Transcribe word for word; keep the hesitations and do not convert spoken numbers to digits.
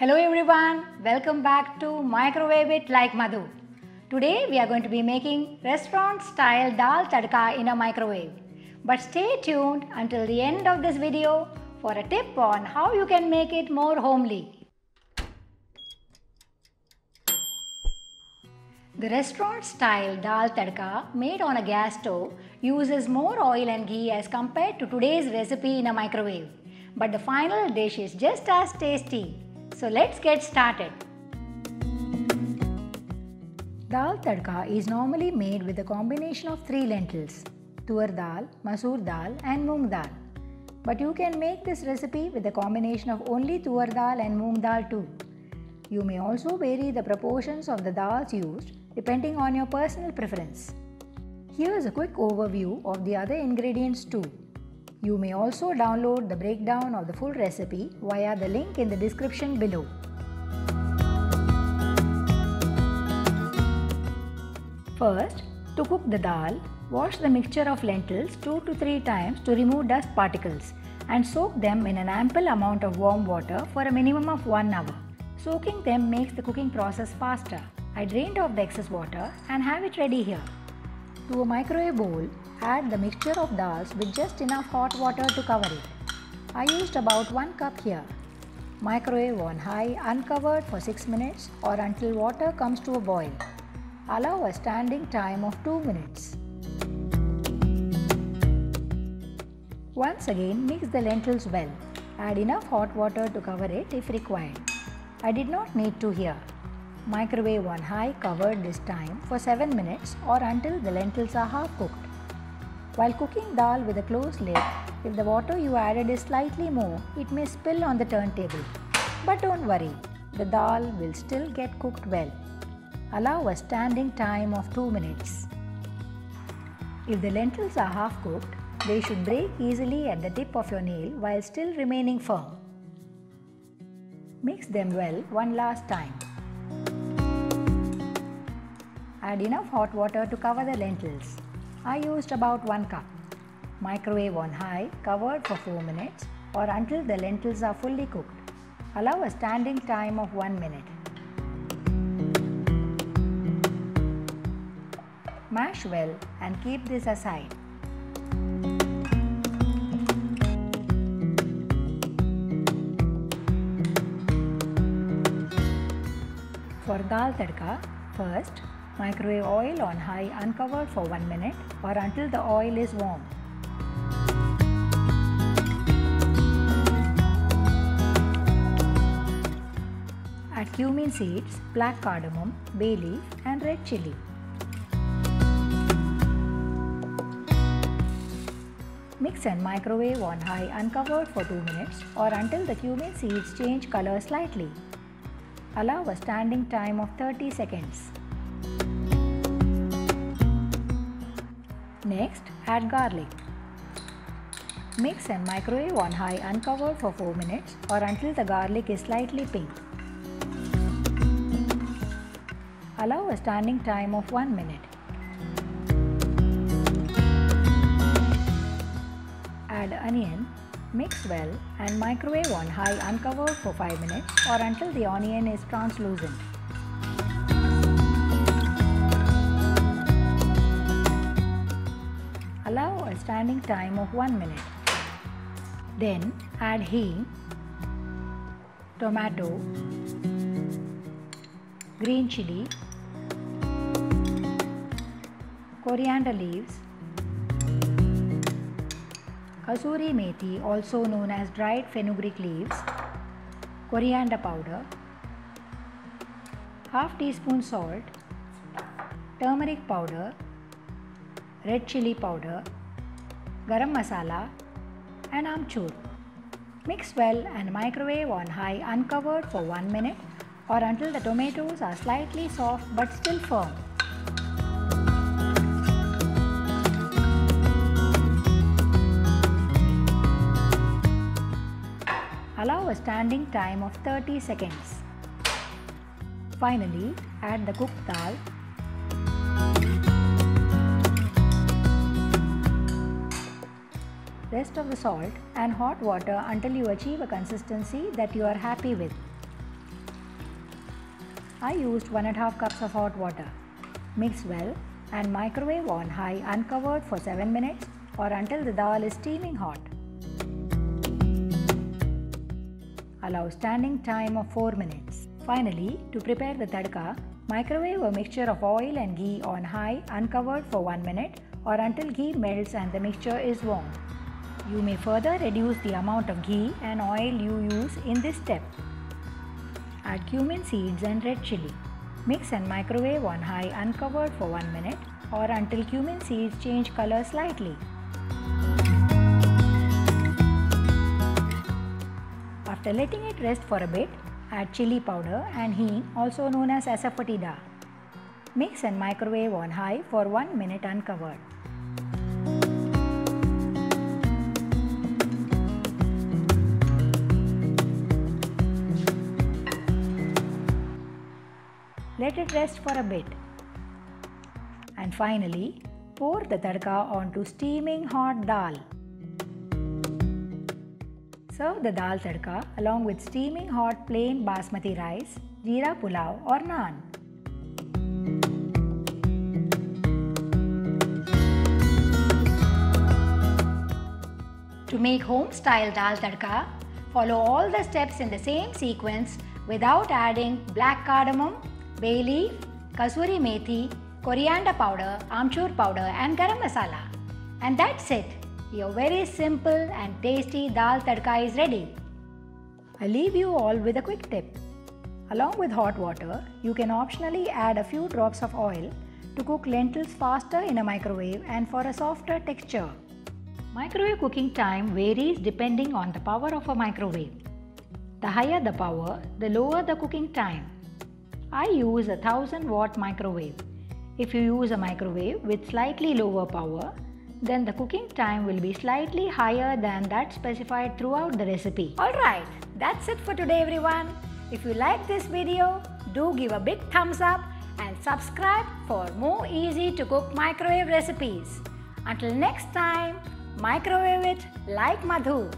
Hello everyone, welcome back to Microwave It Like Madhu. Today we are going to be making restaurant style dal tadka in a microwave. But stay tuned until the end of this video for a tip on how you can make it more homely. The restaurant style dal tadka made on a gas stove uses more oil and ghee as compared to today's recipe in a microwave. But the final dish is just as tasty. So let's get started. Dal tadka is normally made with a combination of three lentils, toor dal, masoor dal and moong dal. But you can make this recipe with a combination of only toor dal and moong dal too. You may also vary the proportions of the dals used depending on your personal preference. Here is a quick overview of the other ingredients too. You may also download the breakdown of the full recipe via the link in the description below. First, to cook the dal, wash the mixture of lentils two to three times to remove dust particles and soak them in an ample amount of warm water for a minimum of one hour. Soaking them makes the cooking process faster. I drained off the excess water and have it ready here. To a microwave bowl, add the mixture of dals with just enough hot water to cover it. I used about one cup here. Microwave on high uncovered for six minutes or until water comes to a boil. Allow a standing time of two minutes. Once again, mix the lentils well. Add enough hot water to cover it if required. I did not need to here. Microwave on high covered this time for seven minutes or until the lentils are half cooked. While cooking dal with a closed lid, if the water you added is slightly more, it may spill on the turntable. But don't worry, the dal will still get cooked well. Allow a standing time of two minutes. If the lentils are half cooked, they should break easily at the tip of your nail while still remaining firm. Mix them well one last time. Add enough hot water to cover the lentils. I used about one cup. Microwave on high, covered for four minutes or until the lentils are fully cooked. Allow a standing time of one minute. Mash well and keep this aside. For dal tadka, first, microwave oil on high uncovered for one minute or until the oil is warm. Add cumin seeds, black cardamom, bay leaf and red chilli. Mix and microwave on high uncovered for two minutes or until the cumin seeds change color slightly. Allow a standing time of thirty seconds. Next, add garlic. Mix and microwave on high uncovered for four minutes or until the garlic is slightly pink. Allow a standing time of one minute. Add onion. Mix well and microwave on high uncovered for five minutes or until the onion is translucent. Allow a standing time of one minute. Then add heeng, tomato, green chili, coriander leaves, kasuri methi, also known as dried fenugreek leaves, coriander powder, half teaspoon salt, turmeric powder, red chili powder, garam masala and amchur. Mix well and microwave on high uncovered for one minute or until the tomatoes are slightly soft but still firm. Allow a standing time of thirty seconds. Finally, add the cooked dal. Rest of the salt and hot water until you achieve a consistency that you are happy with. I used one and a half cups of hot water. Mix well and microwave on high uncovered for seven minutes or until the dal is steaming hot. Allow standing time of four minutes. Finally, to prepare the tadka, microwave a mixture of oil and ghee on high uncovered for one minute or until ghee melts and the mixture is warm. You may further reduce the amount of ghee and oil you use in this step. Add cumin seeds and red chilli. Mix and microwave on high uncovered for one minute or until cumin seeds change color slightly. After letting it rest for a bit, add chilli powder and heeng, also known as asafoetida. Mix and microwave on high for one minute uncovered. Let it rest for a bit. And finally, pour the tadka onto steaming hot dal. Serve the dal tadka along with steaming hot plain basmati rice, jeera pulao or naan. To make home-style dal tadka, follow all the steps in the same sequence without adding black cardamom, bay leaf, kasuri methi, coriander powder, amchur powder and garam masala. And that's it. Your very simple and tasty dal tadka is ready. I leave you all with a quick tip. Along with hot water, you can optionally add a few drops of oil to cook lentils faster in a microwave and for a softer texture. Microwave cooking time varies depending on the power of a microwave. The higher the power, the lower the cooking time. I use a one thousand watt microwave. If you use a microwave with slightly lower power, then the cooking time will be slightly higher than that specified throughout the recipe. Alright, that's it for today everyone. If you like this video, do give a big thumbs up and subscribe for more easy to cook microwave recipes. Until next time, microwave it like Madhu.